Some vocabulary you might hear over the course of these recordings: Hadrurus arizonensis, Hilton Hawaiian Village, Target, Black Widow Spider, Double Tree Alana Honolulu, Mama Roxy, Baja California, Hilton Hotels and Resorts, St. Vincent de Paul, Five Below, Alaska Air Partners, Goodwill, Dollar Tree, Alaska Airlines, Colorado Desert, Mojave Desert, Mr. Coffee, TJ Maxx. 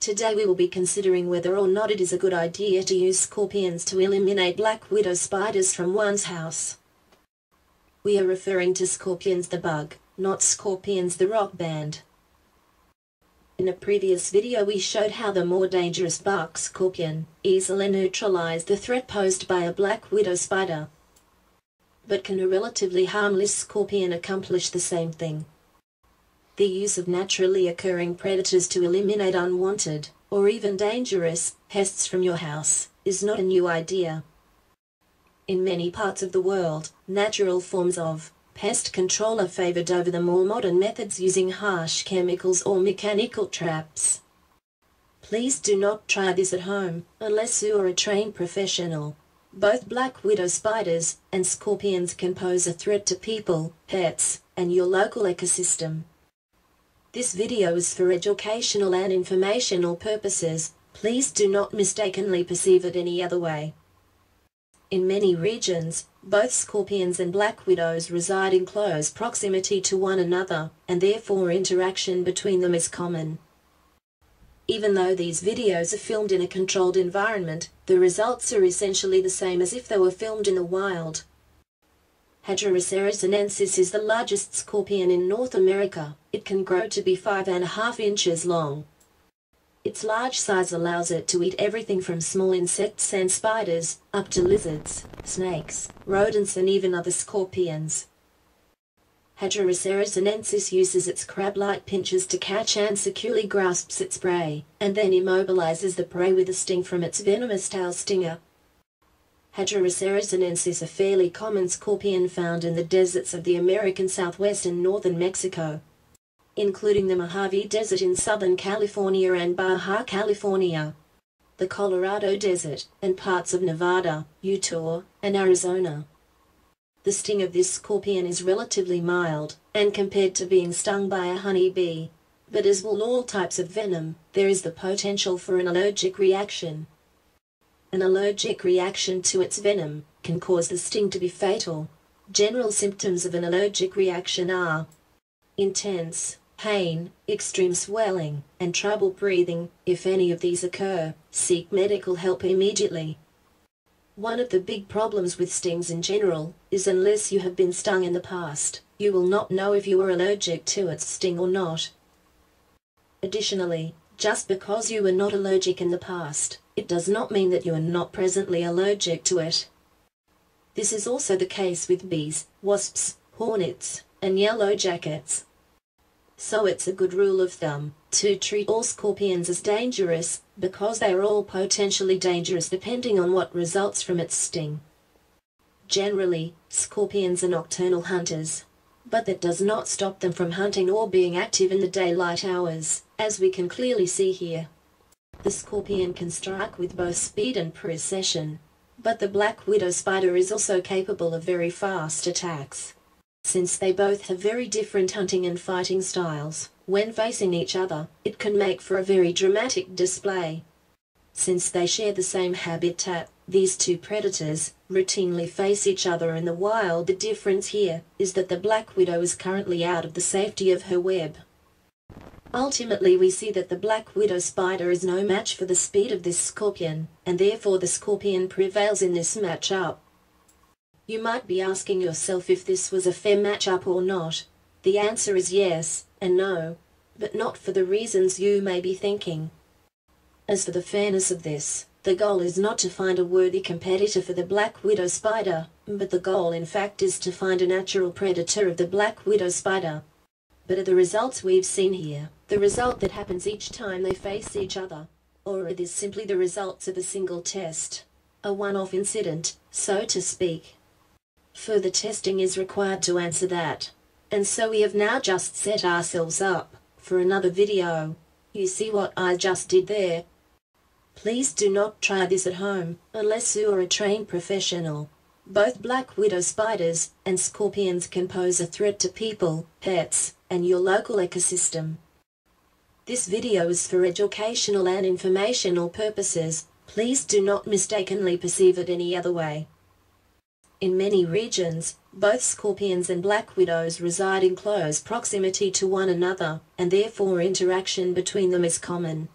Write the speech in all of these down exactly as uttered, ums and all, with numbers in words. Today we will be considering whether or not it is a good idea to use scorpions to eliminate black widow spiders from one's house. We are referring to Scorpions the Bug, not Scorpions the rock band. In a previous video we showed how the more dangerous bark scorpion easily neutralized the threat posed by a black widow spider. But can a relatively harmless scorpion accomplish the same thing? The use of naturally occurring predators to eliminate unwanted, or even dangerous, pests from your house is not a new idea. In many parts of the world, natural forms of pest control are favored over the more modern methods using harsh chemicals or mechanical traps. Please do not try this at home, unless you are a trained professional. Both black widow spiders and scorpions can pose a threat to people, pets, and your local ecosystem. This video is for educational and informational purposes. Please do not mistakenly perceive it any other way. In many regions, both scorpions and black widows reside in close proximity to one another, and therefore interaction between them is common. Even though these videos are filmed in a controlled environment, the results are essentially the same as if they were filmed in the wild. Hadrurus arizonensis is the largest scorpion in North America. It can grow to be five and a half inches long. Its large size allows it to eat everything from small insects and spiders, up to lizards, snakes, rodents and even other scorpions. Hadrurus arizonensis uses its crab-like pinchers to catch and securely grasps its prey, and then immobilizes the prey with a sting from its venomous tail stinger. Hadrurus arizonensis is a fairly common scorpion found in the deserts of the American Southwest and northern Mexico, including the Mojave Desert in Southern California and Baja California, the Colorado Desert, and parts of Nevada, Utah, and Arizona. The sting of this scorpion is relatively mild, and compared to being stung by a honeybee. But as with all types of venom, there is the potential for an allergic reaction. An allergic reaction to its venom can cause the sting to be fatal. General symptoms of an allergic reaction are intense pain, extreme swelling, and trouble breathing. If any of these occur, seek medical help immediately. One of the big problems with stings in general is unless you have been stung in the past, you will not know if you are allergic to its sting or not. Additionally, just because you were not allergic in the past, it does not mean that you are not presently allergic to it. This is also the case with bees, wasps, hornets, and yellow jackets. So it's a good rule of thumb to treat all scorpions as dangerous, because they are all potentially dangerous depending on what results from its sting. Generally, scorpions are nocturnal hunters, but that does not stop them from hunting or being active in the daylight hours, as we can clearly see here. The scorpion can strike with both speed and precision, but the black widow spider is also capable of very fast attacks. Since they both have very different hunting and fighting styles, when facing each other, it can make for a very dramatic display. Since they share the same habitat, these two predators routinely face each other in the wild. The difference here is that the black widow is currently out of the safety of her web. Ultimately, we see that the black widow spider is no match for the speed of this scorpion, and therefore the scorpion prevails in this matchup. You might be asking yourself if this was a fair matchup or not. The answer is yes and no, but not for the reasons you may be thinking. As for the fairness of this, the goal is not to find a worthy competitor for the black widow spider, but the goal in fact is to find a natural predator of the black widow spider. But are the results we've seen here the result that happens each time they face each other, or are these simply the results of a single test, a one-off incident, so to speak? Further testing is required to answer that, and so we have now just set ourselves up for another video. You see what I just did there? Please do not try this at home, unless you are a trained professional. Both black widow spiders and scorpions can pose a threat to people, pets, and your local ecosystem. This video is for educational and informational purposes. Please do not mistakenly perceive it any other way. In many regions, both scorpions and black widows reside in close proximity to one another, and therefore interaction between them is common.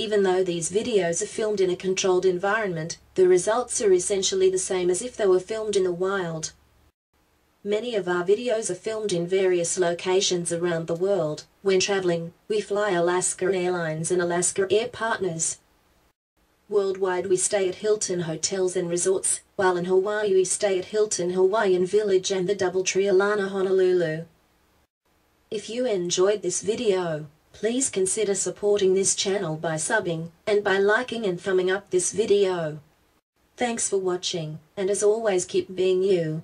Even though these videos are filmed in a controlled environment, the results are essentially the same as if they were filmed in the wild. Many of our videos are filmed in various locations around the world. When traveling, we fly Alaska Airlines and Alaska Air Partners. Worldwide we stay at Hilton Hotels and Resorts, while in Hawaii we stay at Hilton Hawaiian Village and the Double Tree Alana Honolulu. If you enjoyed this video, please consider supporting this channel by subbing, and by liking and thumbing up this video. Thanks for watching, and as always keep being you.